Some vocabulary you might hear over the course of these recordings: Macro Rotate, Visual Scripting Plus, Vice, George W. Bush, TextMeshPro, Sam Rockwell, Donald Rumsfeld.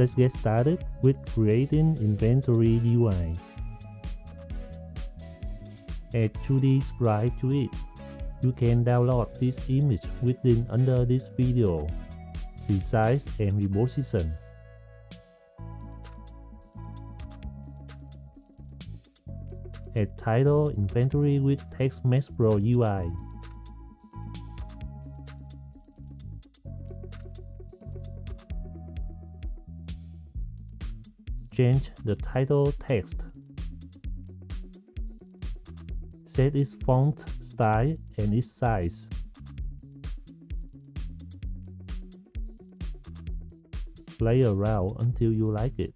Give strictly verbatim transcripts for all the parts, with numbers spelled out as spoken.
Let's get started with creating inventory U I. Add two D sprite to it. You can download this image within under this video. Resize and reposition. Add title inventory with TextMeshPro U I. Change the title text. Set its font style and its size. Play around until you like it.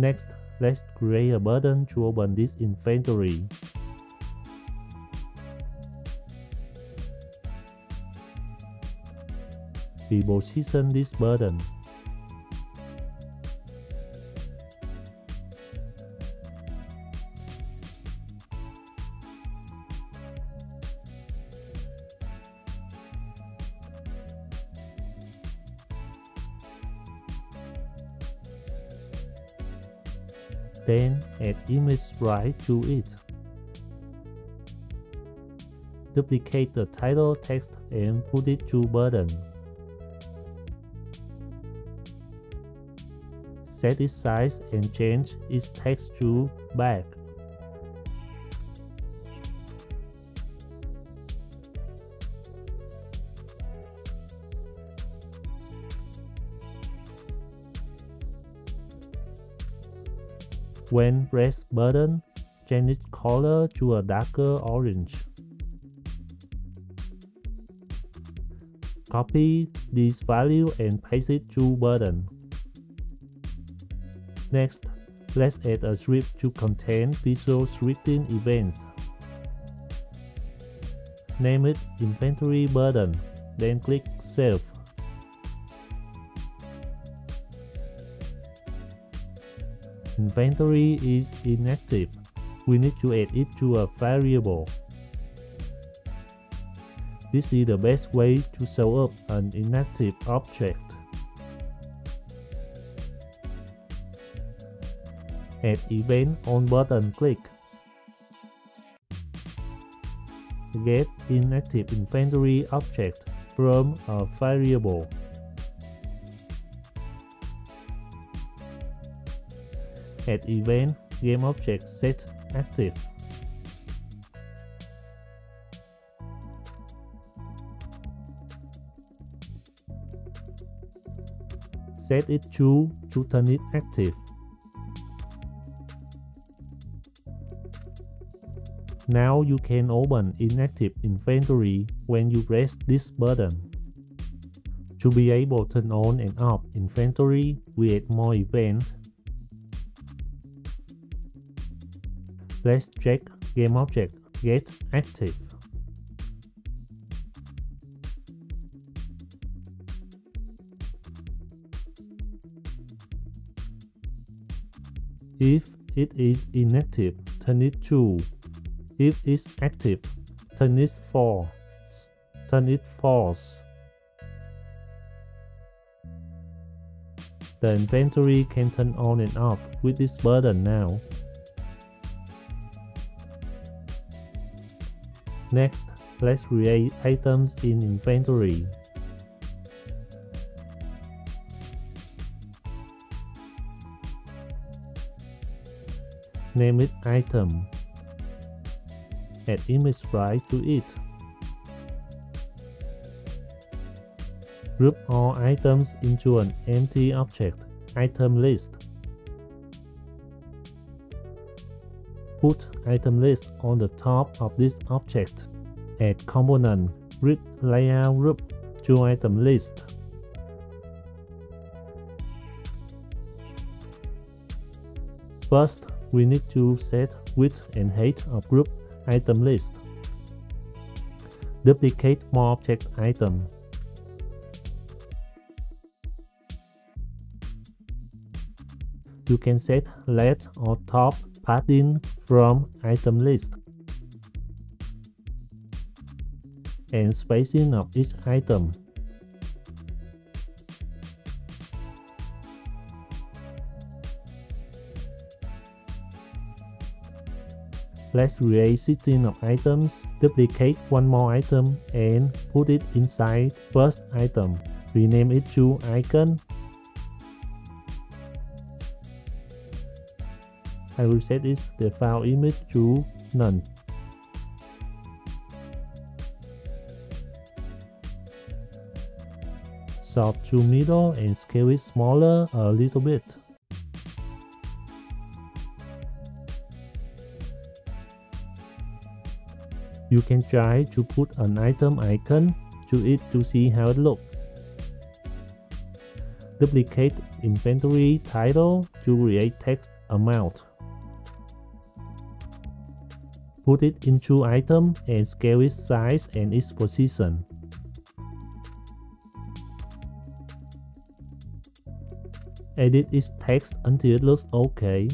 Next, let's create a button to open this inventory. Reposition this button. Then add image sprite to it. Duplicate the title text and put it to button. Set its size and change its text to black. When press button, change its color to a darker orange. Copy this value and paste it to button. Next, let's add a script to contain visual scripting events. Name it Inventory Button, then click Save. Inventory is inactive. We need to add it to a variable. This is the best way to show up an inactive object. Add event on button click. Get inactive inventory object from a variable. Add event game object set active. Set it to to turn it active. Now you can open inactive inventory when you press this button. To be able to turn on and off inventory, we add more events. Let's check game object get active. If it is inactive, turn it to. If it's active, turn it false. Turn it false. The inventory can turn on and off with this button now. Next, let's create items in inventory. Name it item. Add image sprite to it. Group all items into an empty object, item list. Put item list on the top of this object. Add component grid layout group to item list. First, we need to set width and height of group item list. Duplicate more object item. you can set left or top padding from item list and spacing of each item. Let's create sixteen of items, duplicate one more item and put it inside first item. Rename it to icon. I will set its default image to none. Sort to middle and scale it smaller a little bit. You can try to put an item icon to it to see how it looks. Duplicate inventory title to create text amount. Put it into item and scale its size and its position. Edit its text until it looks okay.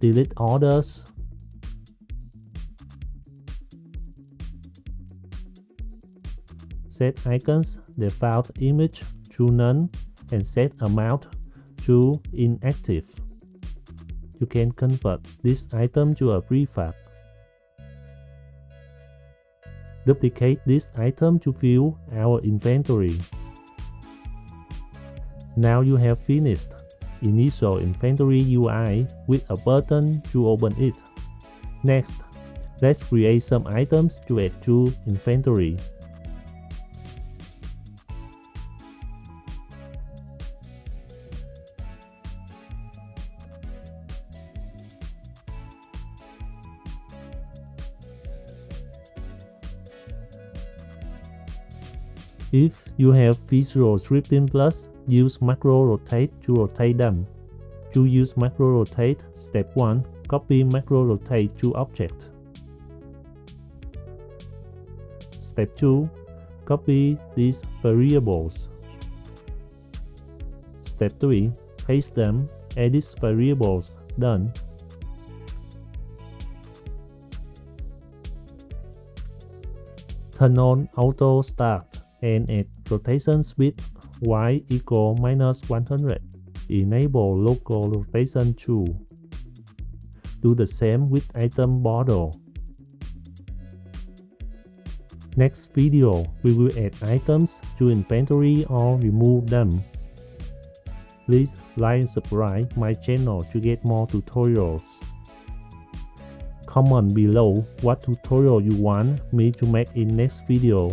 Delete orders. Set icons default image to none and set amount to inactive. You can convert this item to a prefab. Duplicate this item to fill our inventory. Now you have finished Initial Inventory U I with a button to open it. Next, let's create some items to add to inventory. If you have Visual Scripting Plus, use Macro Rotate to rotate them. To use Macro Rotate, step one, copy Macro Rotate to object. Step two, copy these variables. Step three, paste them, edit variables, done. Turn on auto start and add rotation speed y equal minus one hundred. Enable local rotation two. Do the same with item border. Next video, we will add items to inventory or remove them. Please like and subscribe my channel to get more tutorials. Comment below what tutorial you want me to make in next video.